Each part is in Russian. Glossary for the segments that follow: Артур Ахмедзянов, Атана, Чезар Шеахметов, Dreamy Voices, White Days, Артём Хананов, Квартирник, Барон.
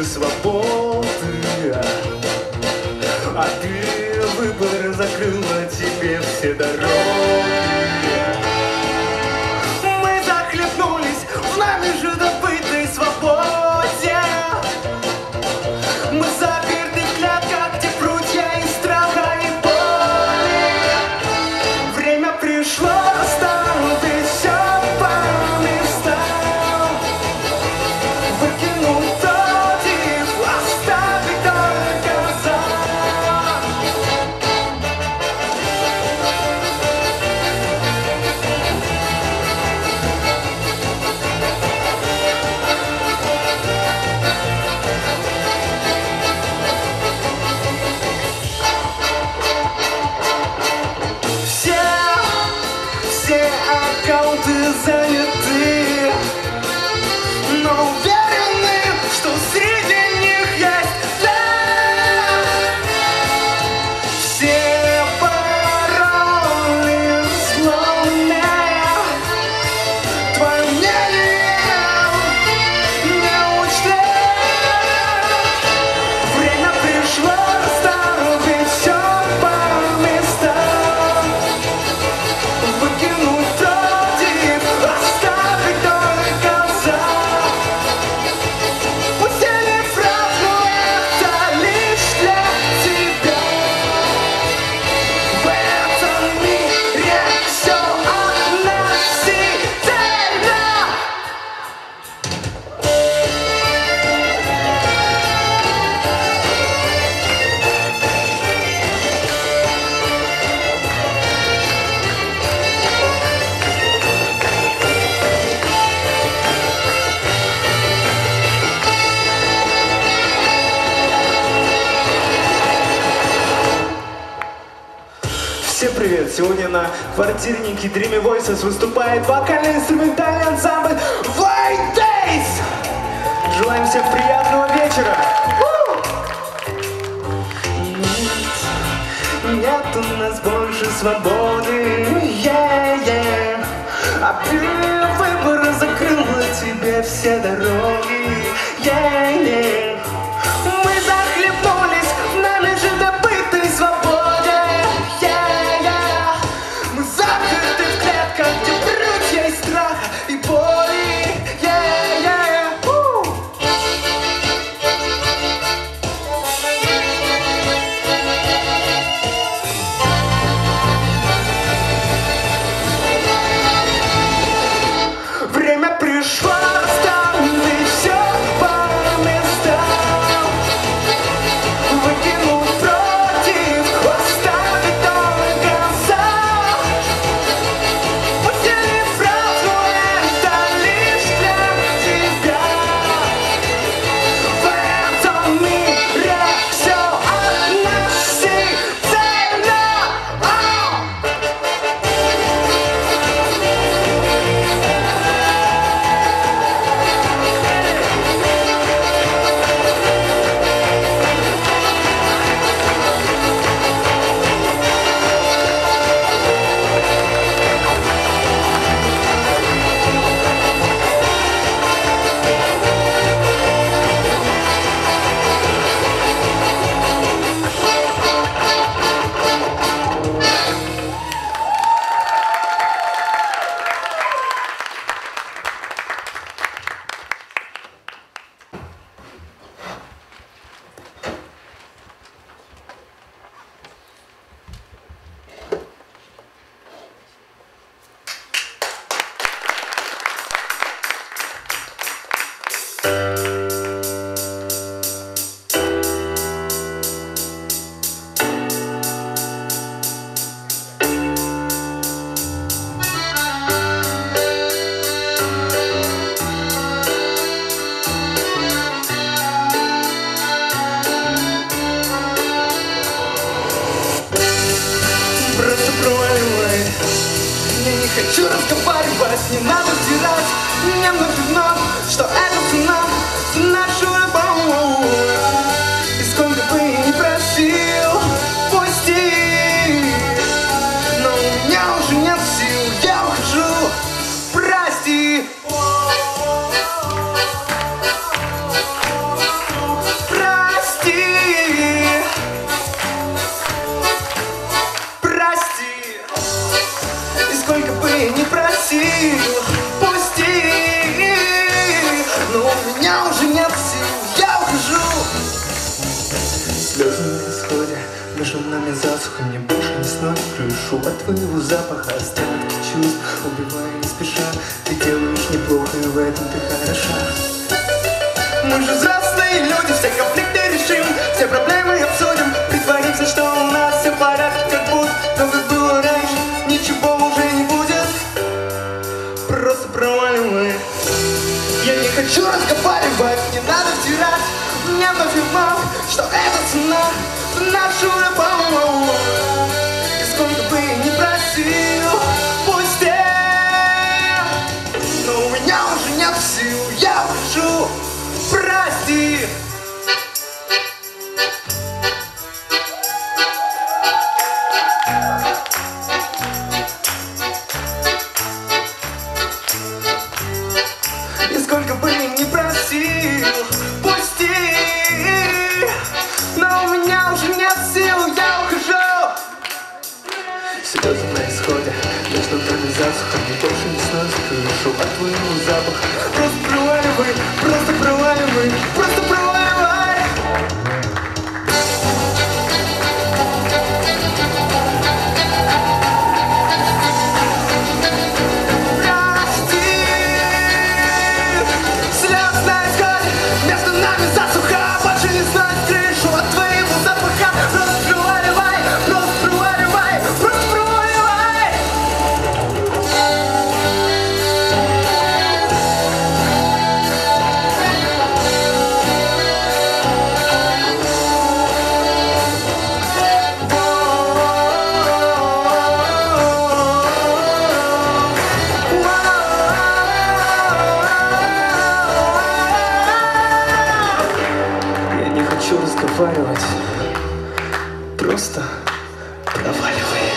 же свободы, а ты выбор закрыла, тебе все дороги. Мы захлебнулись в нами жидобытной свободе, мы заперты в клетках, где прутья и страха, и боли. Время пришло, встал, ты все пал и встал, выкинул тотив, остави только за. Все аккаунты заняты, но уверены, что среди них есть ты. Все пароли взломаны, твое мнение не учли. Время пришло, расставить все по местам, выкинуть тотив, оставить только за. Пустили фразу, это лишь для тебя. В этом мире все относительно. Всем привет! Сегодня на квартирнике Dreamy Voices выступает вокально-инструментальный ансамбль White Days! Желаем всем приятного вечера! Нет, нет у нас больше свободы, yeah. А ты выбор закрыла, тебе все дороги, yeah. Мы захлебнулись в нами же добытой свободе, yeah. Мы заперты в клетках, где прутья и страх, и боли, yeah. Время пришло, встал, и все по местам, выкинул против, оставить только за. Пустили фразу, это лишь для тебя. В этом мире все относительно. Просто проваливай, я не хочу разговаривать, не надо стирать, мне нафиг, что это цена за нашу любовь. И сколько бы ни просил, пусти, но у меня уже нет сил, я ухожу, прости. пусти, пусти, но у меня уже нет сил, я ухожу. Слезы на исходе, между нами засуха, мне больше не сносит крышу от твоего запаха, остатки чувств, убивая не спеша. Ты делаешь неплохо, и в этом ты хороша. Мы же взрослые люди, все конфликты решим, все проблемы обсудим, притворимся, что у нас все в порядке, как будто бы было раньше, ничего уже не будет, просто провалим мы. Я не хочу разговаривать, не надо втирать мне пофигмак, что это цена в нашу рыбалку. И сколько бы не просил, пусти, но у меня уже нет сил, я ухожу. Прости! И сколько бы ни просил, пусти! Но у меня уже нет сил, я ухожу! Слезы на исходе, между нами засуха, мне больше не сносит крышу от твоего запаха. Просто проваливай, просто проваливай, просто проваливай! Прости! Слез на исходе, между нами засуха, больше не сносит крышу от твоего запаха. Просто проваливай, просто проваливай, просто проваливай! Я не хочу разговаривать, просто проваливай.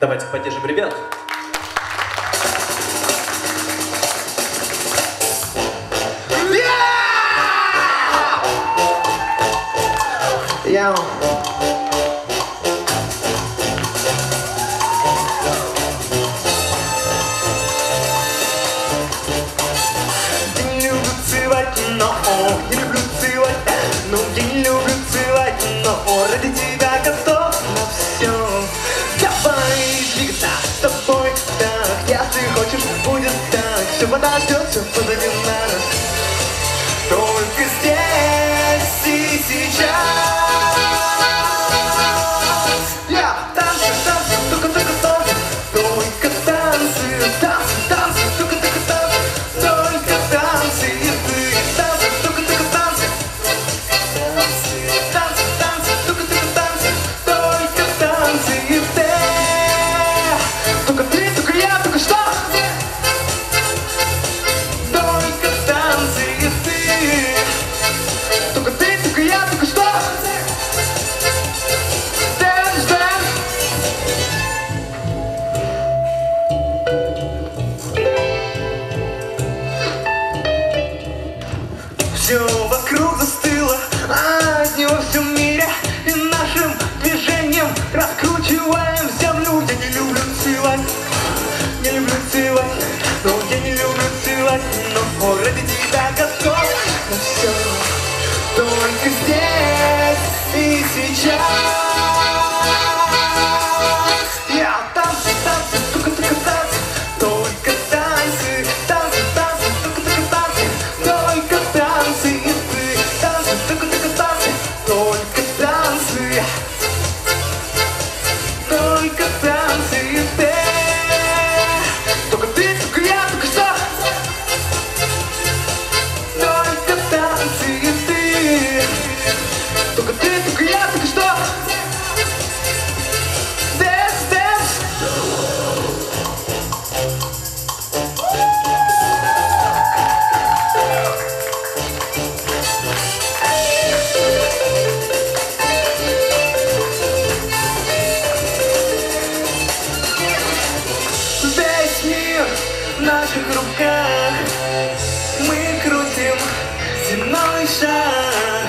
Давайте поддержим ребят. Yeah. в наших руках. Мы крутим земной шар.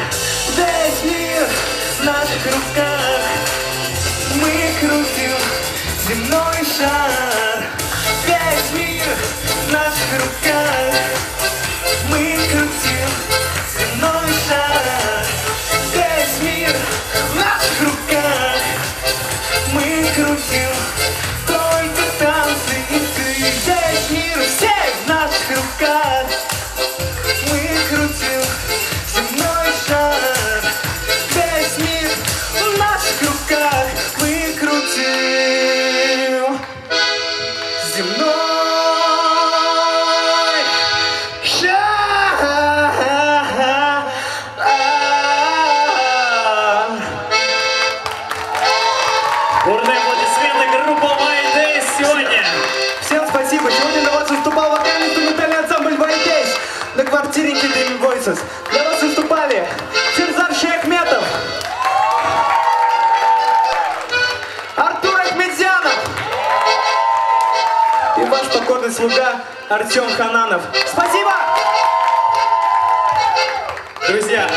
Весь мир в наших руках. Мы крутим земной шар. Весь мир в наших руках. Мы крутим земной шар. Весь мир в наших руках. Мы крутим. Бурные аплодисменты, группа White Days сегодня. Всем спасибо. Сегодня для вас выступал вокально-инструментальный ансамбль White Days на квартирнике Dreamy Voices. Для вас выступали Чезар Шеахметов, Артур Ахмедзянов и ваш покорный слуга Артём Хананов. Спасибо! Друзья!